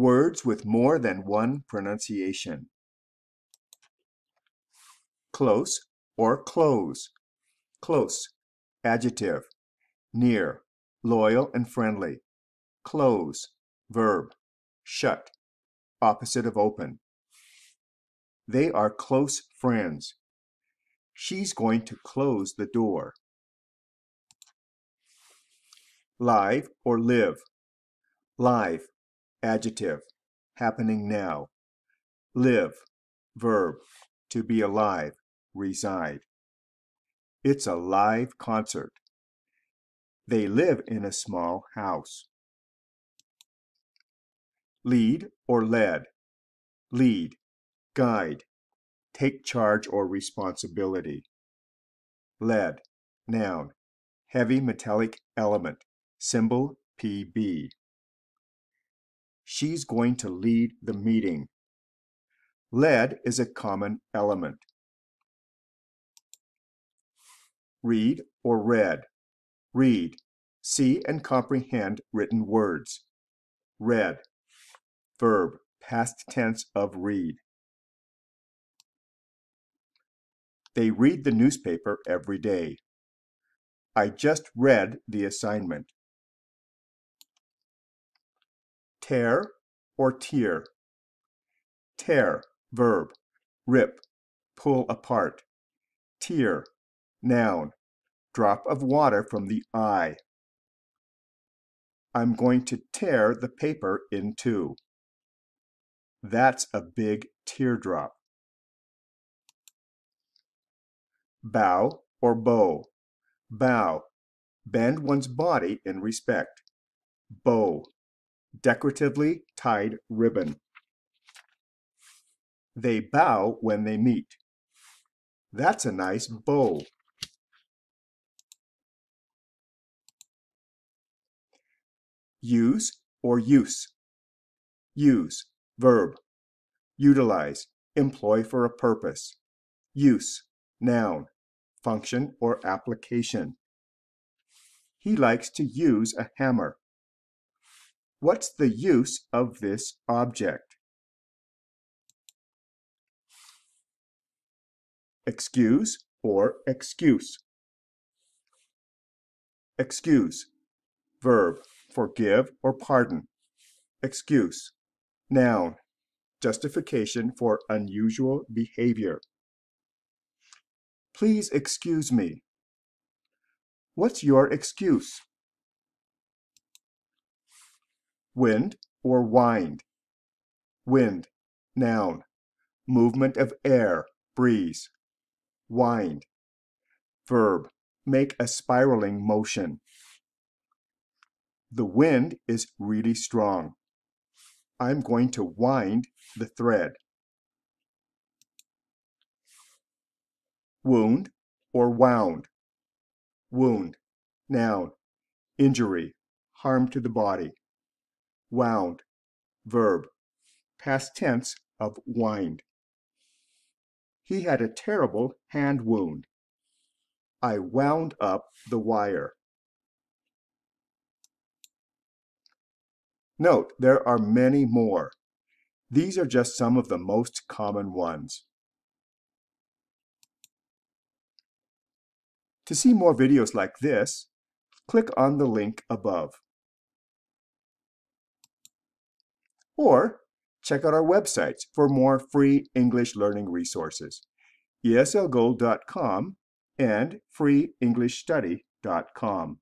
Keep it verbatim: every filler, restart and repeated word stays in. words with more than one pronunciation. Close or close. Close, adjective. Near, loyal and friendly. Close, verb. Shut, opposite of open. They are close friends. She's going to close the door. Live or live. Live, adjective. Happening now. Live, verb. To be alive, reside. It's a live concert. They live in a small house. Lead or led. Lead, guide. Take charge or responsibility. Lead, noun. Heavy metallic element. Symbol P B. She's going to lead the meeting. Lead is a common element. Read or read. Read. See and comprehend written words. Read. Verb. Past tense of read. They read the newspaper every day. I just read the assignment. Tear or tear. Tear, verb. Rip, pull apart. Tear, noun. Drop of water from the eye. I'm going to tear the paper in two. That's a big teardrop. Bow or bow. Bow. Bend one's body in respect. Bow. Decoratively tied ribbon. They bow when they meet. That's a nice bow. Use or use. Use, verb. Utilize, employ for a purpose. Use, noun. Function or application. He likes to use a hammer. What's the use of this object? Excuse or excuse. Excuse, verb. Forgive or pardon. Excuse, noun. Justification for unusual behavior. Please excuse me. What's your excuse? Wind or wind. Wind, noun. Movement of air, breeze. Wind, verb. Make a spiraling motion. The wind is really strong. I'm going to wind the thread. Wound or wound. Wound, noun. Injury, harm to the body. Wound, verb. Past tense of wind. He had a terrible hand wound. I wound up the wire. Note, there are many more. These are just some of the most common ones. To see more videos like this, click on the link above. Or check out our websites for more free English learning resources, E S L gold dot com and free english study dot com.